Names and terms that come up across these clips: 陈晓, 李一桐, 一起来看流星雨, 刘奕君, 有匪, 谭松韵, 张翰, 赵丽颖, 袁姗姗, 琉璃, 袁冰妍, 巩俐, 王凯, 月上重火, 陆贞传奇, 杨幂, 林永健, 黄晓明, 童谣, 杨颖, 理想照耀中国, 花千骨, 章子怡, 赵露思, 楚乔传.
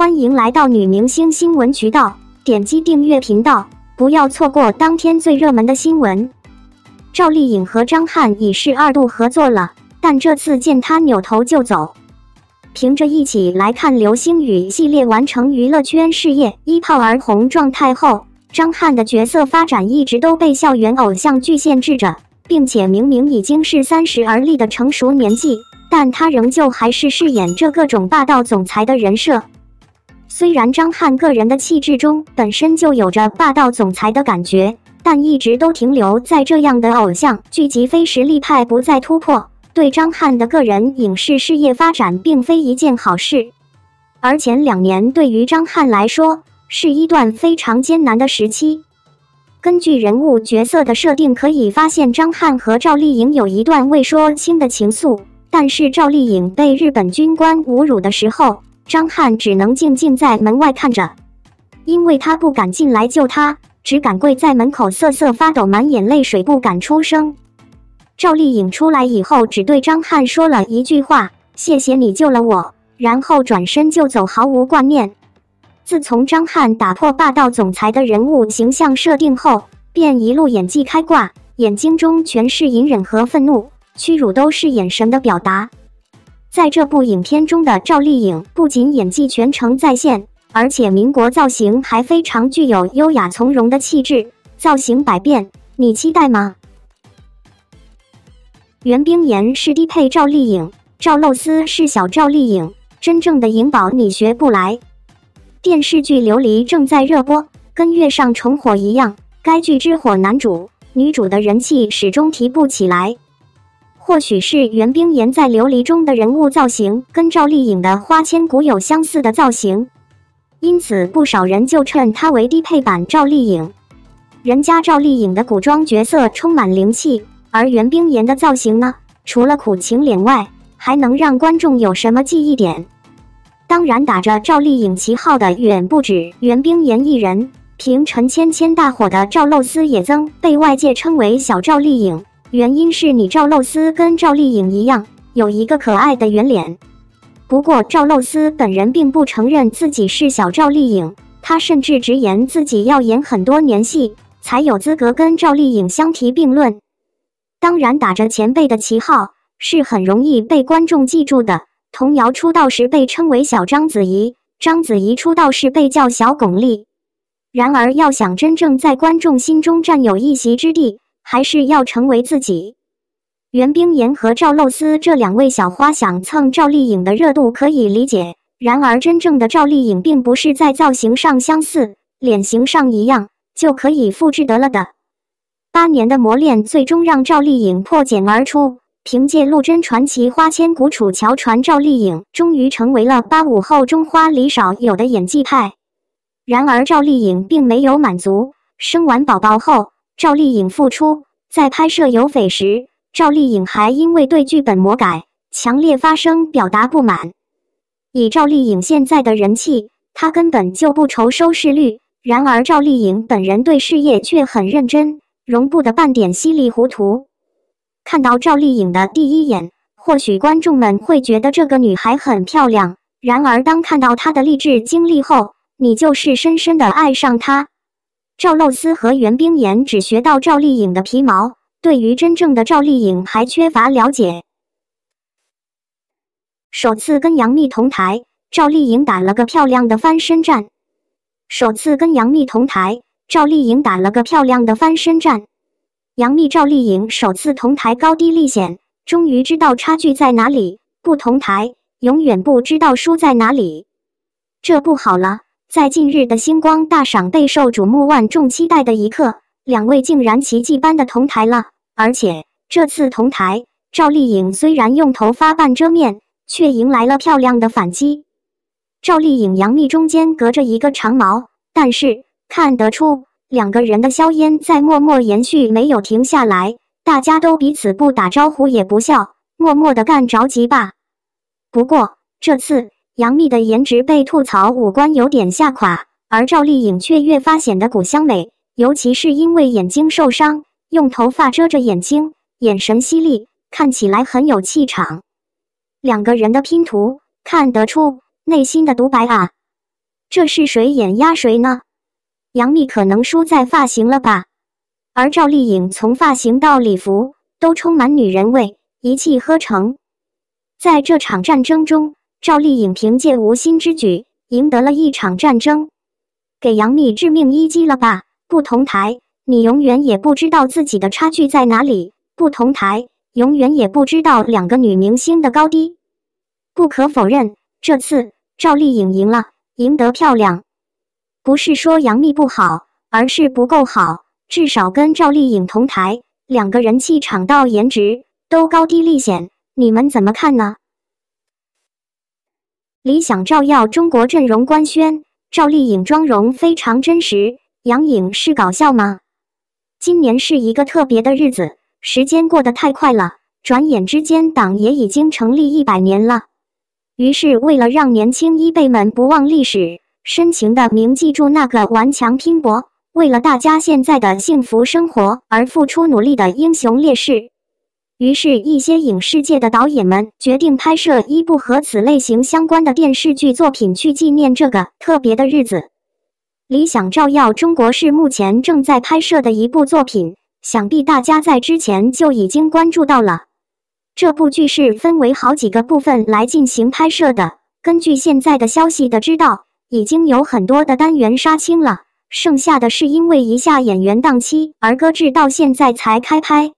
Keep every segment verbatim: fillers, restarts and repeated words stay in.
欢迎来到女明星新闻渠道，点击订阅频道，不要错过当天最热门的新闻。赵丽颖和张翰已是二度合作了，但这次见她扭头就走。凭着一起来看流星雨系列完成娱乐圈事业一炮而红状态后，张翰的角色发展一直都被校园偶像剧限制着，并且明明已经是三十而立的成熟年纪，但他仍旧还是饰演这各种霸道总裁的人设。虽然张翰个人的气质中本身就有着霸道总裁的感觉，但一直都停留在这样的偶像剧集非实力派不再突破，对张翰的个人影视事业发展并非一件好事。而前两年对于张翰来说是一段非常艰难的时期。根据人物角色的设定可以发现，张翰和赵丽颖有一段未说清的情愫，但是赵丽颖被日本军官侮辱的时候，张翰只能静静在门外看着，因为他不敢进来救她，只敢跪在门口瑟瑟发抖，满眼泪水不敢出声。赵丽颖出来以后只对张翰说了一句话：谢谢你救了我，然后转身就走，毫无挂念。自从张翰打破霸道总裁的人物形象设定后，便一路演技开挂，眼睛中全是隐忍和愤怒，屈辱都是眼神的表达。在这部影片中的赵丽颖不仅演技全程在线，而且民国造型还非常具有优雅从容的气质，造型百变，你期待吗？袁冰妍是低配赵丽颖，赵露思是小赵丽颖，真正的颖宝你学不来。电视剧《琉璃》正在热播，跟月上重火一样，该剧之火男主、女主的人气始终提不起来。或许是袁冰妍在《琉璃》中的人物造型跟赵丽颖的花千骨有相似的造型，因此不少人就称她为低配版赵丽颖。人家赵丽颖的古装角色充满灵气，而袁冰妍的造型呢，除了苦情脸外，还能让观众有什么记忆点？当然，打着赵丽颖旗号的远不止袁冰妍一人，凭陈芊芊大火的赵露思也曾被外界称为小赵丽颖，原因是你赵露思跟赵丽颖一样，有一个可爱的圆脸。不过赵露思本人并不承认自己是小赵丽颖，她甚至直言自己要演很多年戏，才有资格跟赵丽颖相提并论。当然，打着前辈的旗号是很容易被观众记住的。童谣出道时被称为小章子怡，章子怡出道时被叫小巩俐。然而，要想真正在观众心中占有一席之地，还是要成为自己。袁冰妍和赵露思这两位小花想蹭赵丽颖的热度可以理解，然而真正的赵丽颖并不是在造型上相似、脸型上一样就可以复制得了的。八年的磨练最终让赵丽颖破茧而出，凭借陆贞传奇花千骨楚乔传，赵丽颖终于成为了八五后中花里少有的演技派。然而赵丽颖并没有满足，生完宝宝后赵丽颖复出，在拍摄《有匪》时，赵丽颖还因为对剧本魔改强烈发声表达不满。以赵丽颖现在的人气，她根本就不愁收视率，然而赵丽颖本人对事业却很认真，容不得半点稀里糊涂。看到赵丽颖的第一眼，或许观众们会觉得这个女孩很漂亮，然而当看到她的励志经历后，你就是深深的爱上她。赵露思和袁冰妍只学到赵丽颖的皮毛，对于真正的赵丽颖还缺乏了解。首次跟杨幂同台，赵丽颖打了个漂亮的翻身战。首次跟杨幂同台。赵丽颖打了个漂亮的翻身战，杨幂赵丽颖首次同台高低历险，终于知道差距在哪里，不同台，永远不知道输在哪里。这不好了，在近日的星光大赏备受瞩目万众期待的一刻，两位竟然奇迹般的同台了，而且这次同台，赵丽颖虽然用头发半遮面，却迎来了漂亮的反击。赵丽颖杨幂中间隔着一个长毛，但是看得出两个人的硝烟在默默延续，没有停下来，大家都彼此不打招呼也不笑，默默的干着急吧。不过这次杨幂的颜值被吐槽五官有点下垮，而赵丽颖却越发显得古香美，尤其是因为眼睛受伤，用头发遮着眼睛，眼神犀利，看起来很有气场。两个人的拼图看得出内心的独白啊。这是谁眼压谁呢？杨幂可能输在发型了吧？而赵丽颖从发型到礼服都充满女人味，一气呵成。在这场战争中，赵丽颖凭借无心之举赢得了一场战争，给杨幂致命一击了吧？不同台，你永远也不知道自己的差距在哪里；不同台，永远也不知道两个女明星的高低。不可否认，这次赵丽颖赢了，赢得漂亮。不是说杨幂不好，而是不够好。至少跟赵丽颖同台，两个人气场到颜值都高低立显，你们怎么看呢？理想照耀中国阵容官宣，赵丽颖妆容非常真实。杨颖是搞笑吗？今年是一个特别的日子，时间过得太快了，转眼之间党也已经成立一百年了。于是为了让年轻一辈们不忘历史，深情地铭记住那个顽强拼搏，为了大家现在的幸福生活而付出努力的英雄烈士。于是一些影视界的导演们决定拍摄一部和此类型相关的电视剧作品，去纪念这个特别的日子。理想照耀中国是目前正在拍摄的一部作品，想必大家在之前就已经关注到了。这部剧是分为好几个部分来进行拍摄的，根据现在的消息的知道，已经有很多的单元杀青了，剩下的是因为一下演员档期而搁置到现在才开拍。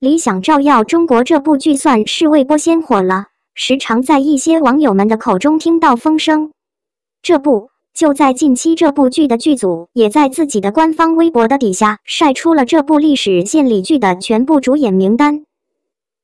理想照耀中国这部剧算是未播先火了，时常在一些网友们的口中听到风声。这部就在近期，这部剧的剧组也在自己的官方微博的底下晒出了这部历史献礼剧的全部主演名单。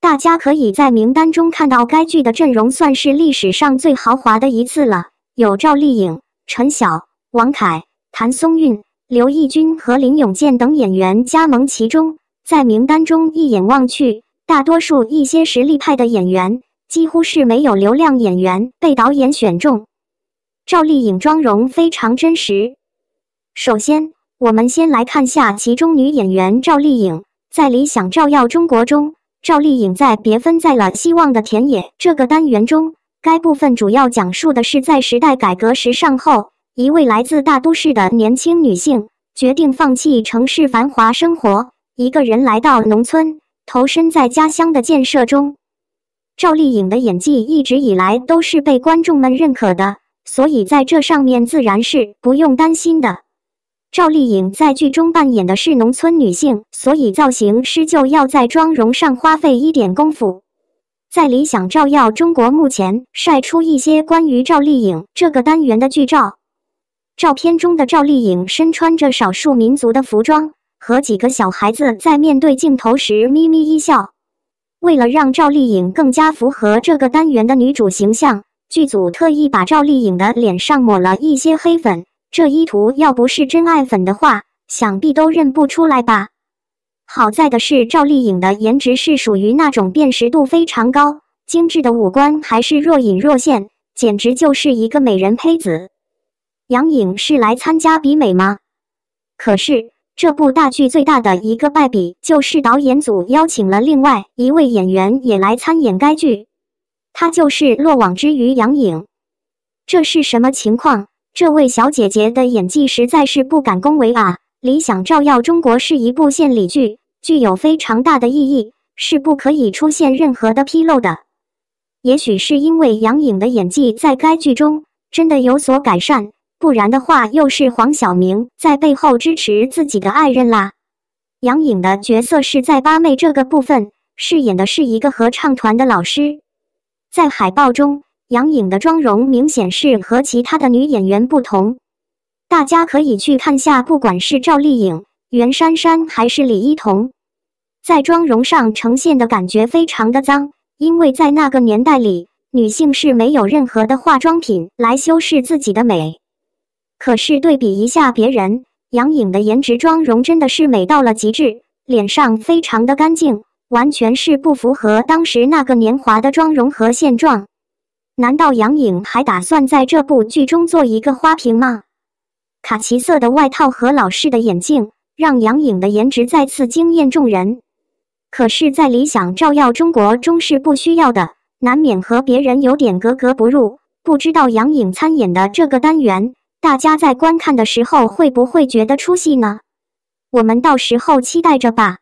大家可以在名单中看到该剧的阵容算是历史上最豪华的一次了，有赵丽颖、陈晓、王凯、谭松韵、刘奕君和林永健等演员加盟其中。在名单中一眼望去，大多数一些实力派的演员几乎是没有流量演员被导演选中。赵丽颖妆容非常真实。首先，我们先来看下其中女演员赵丽颖。在理想照耀中国中，赵丽颖在别分在了希望的田野这个单元中，该部分主要讲述的是在时代改革时尚后，一位来自大都市的年轻女性决定放弃城市繁华生活，一个人来到农村，投身在家乡的建设中。赵丽颖的演技一直以来都是被观众们认可的，所以在这上面自然是不用担心的。赵丽颖在剧中扮演的是农村女性，所以造型师就要在妆容上花费一点功夫。在理想照耀中国目前晒出一些关于赵丽颖这个单元的剧照。照片中的赵丽颖身穿着少数民族的服装，和几个小孩子在面对镜头时咪咪一笑。为了让赵丽颖更加符合这个单元的女主形象，剧组特意把赵丽颖的脸上抹了一些黑粉，这一图要不是真爱粉的话，想必都认不出来吧。好在的是，赵丽颖的颜值是属于那种辨识度非常高，精致的五官还是若隐若现，简直就是一个美人胚子。杨颖是来参加比美吗？可是这部大剧最大的一个败笔就是导演组邀请了另外一位演员也来参演该剧，她就是漏网之鱼杨颖。这是什么情况？这位小姐姐的演技实在是不敢恭维啊！理想照耀中国是一部献礼剧，具有非常大的意义，是不可以出现任何的纰漏的。也许是因为杨颖的演技在该剧中真的有所改善，不然的话又是黄晓明在背后支持自己的爱人啦。杨颖的角色是在八妹这个部分，饰演的是一个合唱团的老师。在海报中，杨颖的妆容明显是和其他的女演员不同。大家可以去看下，不管是赵丽颖、袁姗姗还是李一桐，在妆容上呈现的感觉非常的脏，因为在那个年代里，女性是没有任何的化妆品来修饰自己的美。可是对比一下别人，杨颖的颜值妆容真的是美到了极致，脸上非常的干净，完全是不符合当时那个年华的妆容和现状。难道杨颖还打算在这部剧中做一个花瓶吗？卡其色的外套和老式的眼镜让杨颖的颜值再次惊艳众人。可是在理想照耀中国中是不需要的，难免和别人有点格格不入。不知道杨颖参演的这个单元大家在观看的时候会不会觉得出戏呢？我们到时候期待着吧。